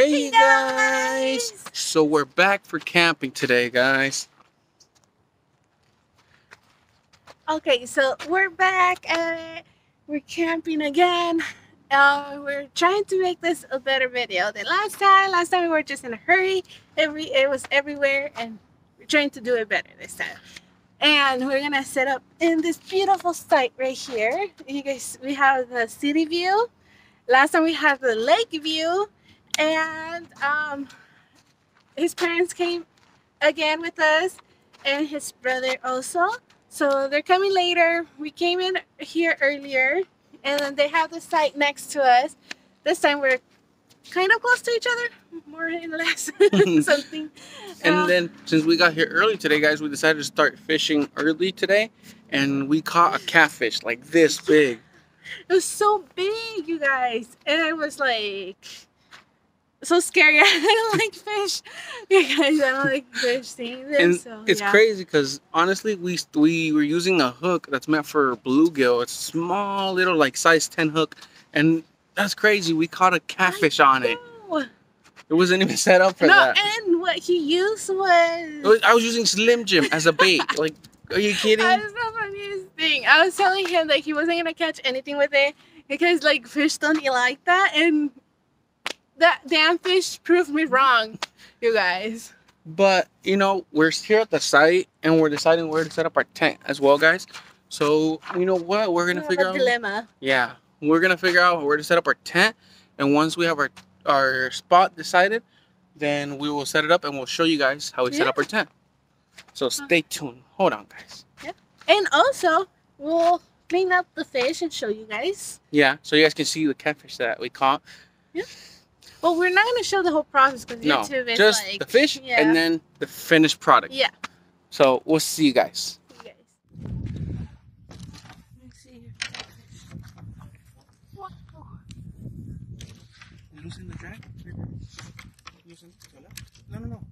Hey guys! So we're back for camping today, guys. Okay, so we're back and we're camping again. We're trying to make this a better video than last time. Last time we were just in a hurry. It was everywhere, and we're trying to do it better this time. And we're gonna set up in this beautiful site right here. You guys, we have the city view. Last time we had the lake view. And his parents came again with us, and his brother also. So they're coming later. We came in here earlier, and then they have the site next to us. This time we're kind of close to each other, more and less something. And then since we got here early today, guys, we decided to start fishing early today, and we caught a catfish like this big. It was so big, you guys, and I was like, so scary. I don't like fish. You guys, I don't like fish seeing them. And so, it's crazy because honestly, we were using a hook that's meant for bluegill. It's a small little like size 10 hook, and that's crazy. We caught a catfish on it. It wasn't even set up for that. No, and what he used was I was using Slim Jim as a bait. Like, are you kidding? That's the funniest thing. I was telling him that he wasn't gonna catch anything with it because like fish don't eat like that, and that damn fish proved me wrong, you guys. But, you know, we're here at the site, and we're deciding where to set up our tent as well, guys. So, you know what? We're going to figure out a dilemma. Yeah. We're going to figure out where to set up our tent. And once we have our spot decided, then we will set it up, and we'll show you guys how we set up our tent. So, stay tuned. Hold on, guys. Yeah. And also, we'll clean up the fish and show you guys. Yeah. So, you guys can see the catfish that we caught. Yeah. Well, we're not going to show the whole process because YouTube is just like the fish and then the finished product. Yeah. So we'll see you guys. See you guys. Whoa. You loosen the drag? Loosen it? No, no, no.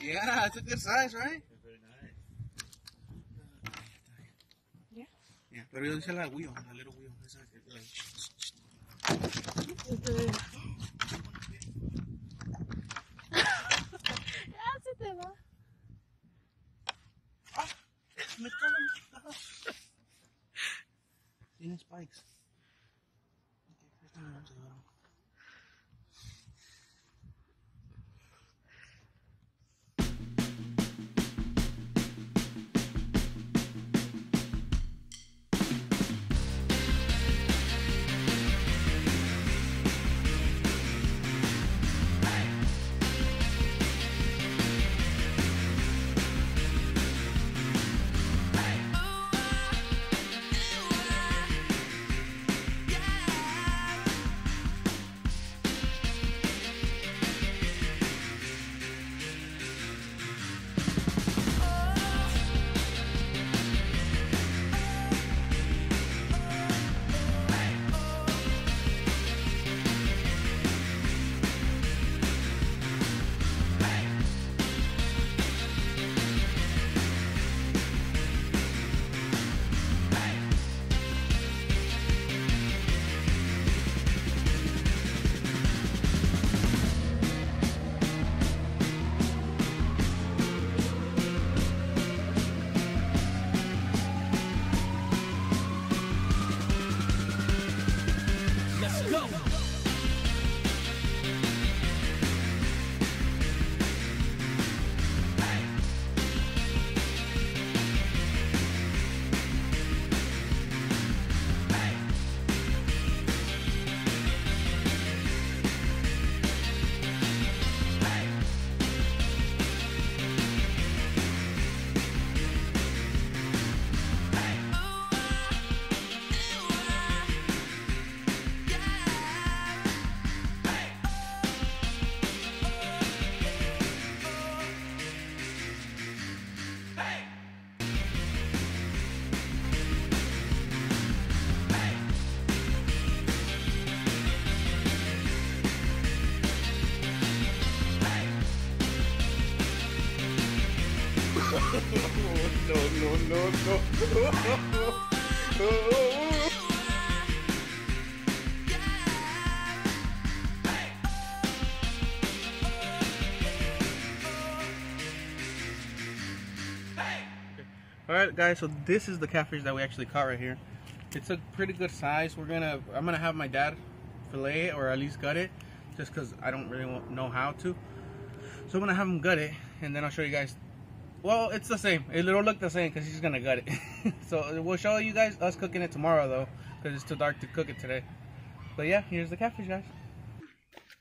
Yeah, it's a good size, right? It's very nice. Yeah. Yeah, pero yo hice la wheel, la little wheel. It's like. Tiene spikes. No. Alright guys, so this is the catfish that we actually caught right here. It's a pretty good size. I'm gonna have my dad fillet it, or at least gut it, just because I don't really know how to. So I'm gonna have him gut it, and then I'll show you guys. Well, it's the same. It'll look the same because he's gonna gut it. So we'll show you guys us cooking it tomorrow though, because it's too dark to cook it today. But yeah, here's the catfish, guys.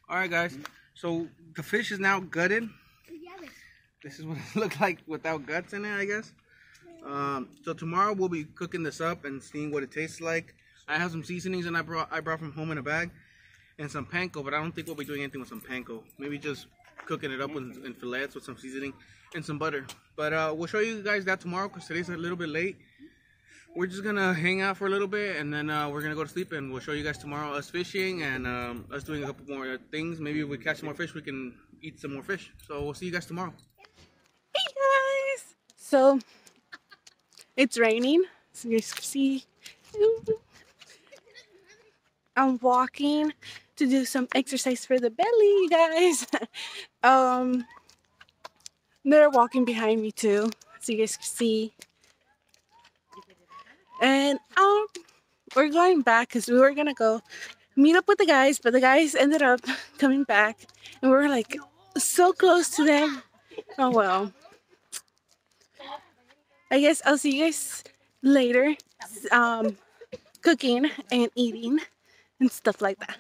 Alright guys, so the fish is now gutted. This is what it looks like without guts in it, I guess. So tomorrow we'll be cooking this up and seeing what it tastes like. I have some seasonings and I brought from home in a bag, and some panko, but I don't think we'll be doing anything with some panko. Maybe just cooking it up in fillets with some seasoning and some butter. But we'll show you guys that tomorrow because today's a little bit late. We're just gonna hang out for a little bit, and then we're gonna go to sleep, and we'll show you guys tomorrow us fishing and us doing a couple more things. Maybe if we catch some more fish, we can eat some more fish. So we'll see you guys tomorrow. Hey guys! So it's raining, so you see, I'm walking to do some exercise for the belly, you guys. They're walking behind me too, so you guys can see. And we're going back because we were gonna go meet up with the guys, but the guys ended up coming back, and we were like so close to them. Oh well. I guess I'll see you guys later, cooking and eating and stuff like that.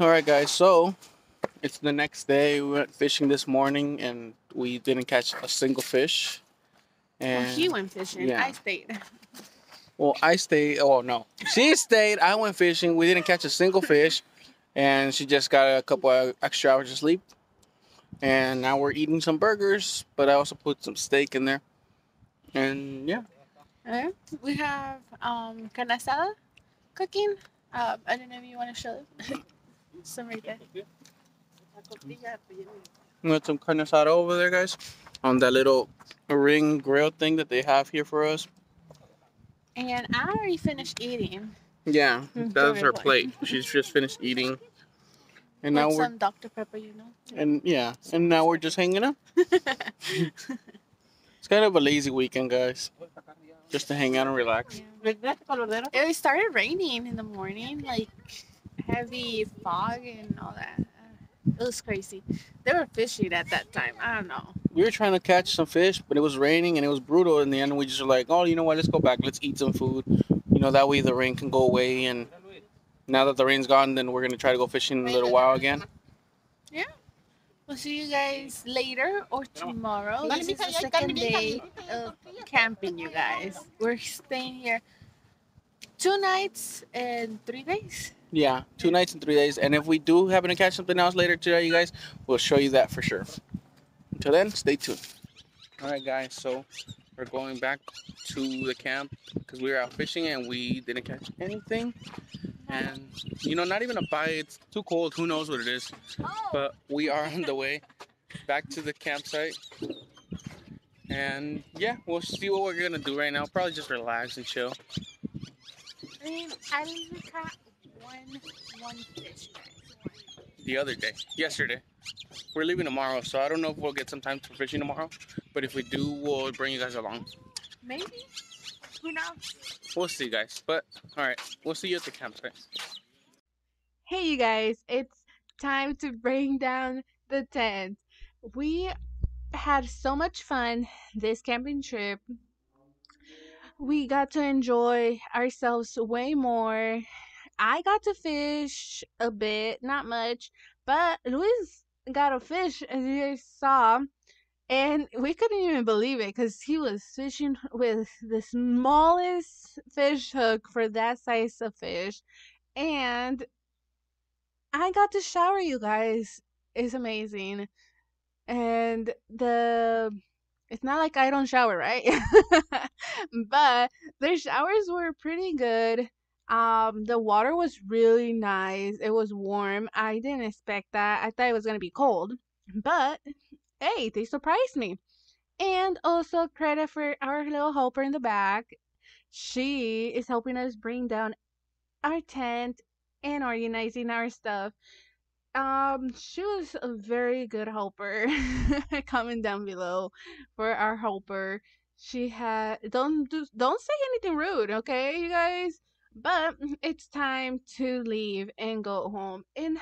Alright guys, so it's the next day. We went fishing this morning and we didn't catch a single fish. And well, he went fishing. Yeah. I stayed. Well, I stayed. Oh, no. She stayed. I went fishing. We didn't catch a single fish. And she just got a couple of extra hours of sleep. And now we're eating some burgers, but I also put some steak in there. And yeah. We have carne asada cooking. I don't know if you want to show it. Some right there. We got some carne asada over there, guys, on that little ring grill thing that they have here for us. And I already finished eating. Yeah, that was her plate. She's just finished eating. And now we're some Dr. Pepper, you know. And yeah, and now we're just hanging out. It's kind of a lazy weekend, guys. Just to hang out and relax. Yeah. It started raining in the morning, like heavy fog and all that. It was crazy. They were fishing at that time. I don't know. We were trying to catch some fish, but it was raining and it was brutal. In the end, we just were like, oh, you know what? Let's go back. Let's eat some food. You know, that way the rain can go away, and now that the rain's gone, then we're going to try to go fishing in a little while again. Yeah. We'll see you guys later or tomorrow. This is the second day of camping, you guys. We're staying here 2 nights and 3 days. Yeah, 2 nights and 3 days. And if we do happen to catch something else later today, you guys, we'll show you that for sure. Until then, stay tuned. All right, guys, so we're going back to the camp because we were out fishing and we didn't catch anything. And, you know, not even a bite. It's too cold. Who knows what it is. But we are on the way back to the campsite. And, yeah, we'll see what we're going to do right now. Probably just relax and chill. I mean, I even caught one fish. The other day. Yesterday. We're leaving tomorrow, so I don't know if we'll get some time for fishing tomorrow. But if we do, we'll bring you guys along. Maybe. Who knows? We'll see, guys. But, alright, we'll see you at the campsite. Hey, you guys. It's time to bring down the tent. We had so much fun this camping trip. We got to enjoy ourselves way more. I got to fish a bit, not much, but Luis got a fish, as you guys saw. And we couldn't even believe it because he was fishing with the smallest fish hook for that size of fish. And I got to shower, you guys. It's amazing. And it's not like I don't shower, right? But their showers were pretty good. The water was really nice. It was warm. I didn't expect that. I thought it was going to be cold. But hey, they surprised me. And also credit for our little helper in the back. She is helping us bring down our tent and organizing our stuff. She was a very good helper. Comment down below for our helper. She had don't say anything rude, okay, you guys. But it's time to leave and go home and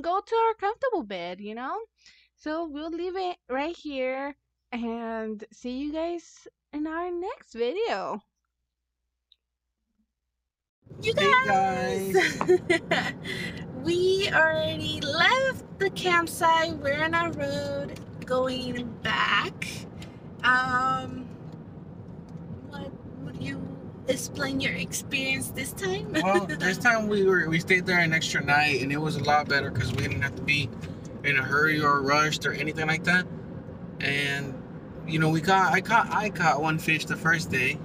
go to our comfortable bed, you know. So we'll leave it right here and see you guys in our next video. You guys, we already left the campsite. We're on our road going back. What would you explain your experience this time? Well, this time we stayed there an extra night, and it was a lot better because we didn't have to be in a hurry or rushed or anything like that. And you know, I caught one fish the first day.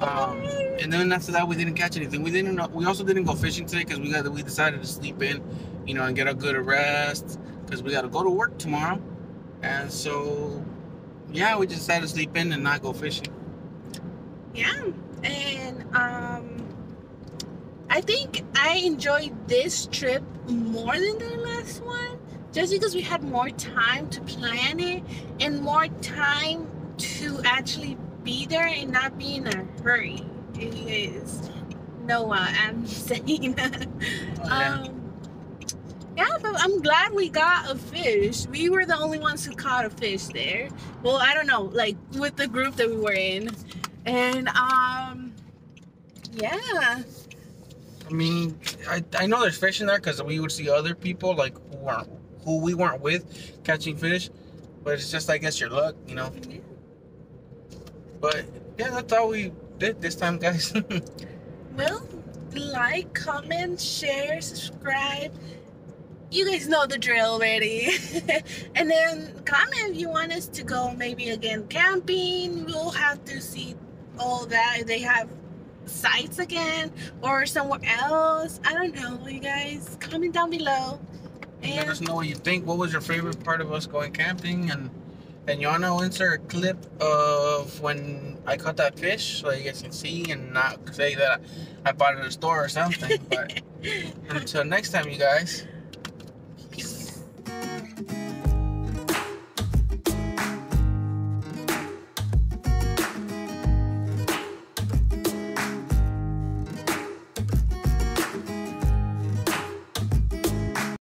And then after that, we didn't catch anything. We also didn't go fishing today because we decided to sleep in, you know, and get a good rest because we got to go to work tomorrow. And so, yeah, we just decided to sleep in and not go fishing. Yeah, and I think I enjoyed this trip more than the last one, just because we had more time to plan it and more time to actually be there and not be in a hurry. It is Noah, I'm saying that. Yeah, but I'm glad we got a fish. We were the only ones who caught a fish there. Well, I don't know, like with the group that we were in. And yeah, I mean, I know there's fish in there because we would see other people like who we weren't with catching fish, but it's just, I guess, your luck, you know. Yeah. But yeah, that's all we did this time, guys. Well, like, comment, share, subscribe. You guys know the drill already. And then comment if you want us to go maybe again camping. We'll have to see all that, if they have sites again or somewhere else. I don't know, you guys. Comment down below. And let us know what you think. What was your favorite part of us going camping? And y'all know, insert a clip of when I caught that fish so you guys can see and not say that I bought it at a store or something. But until next time, you guys.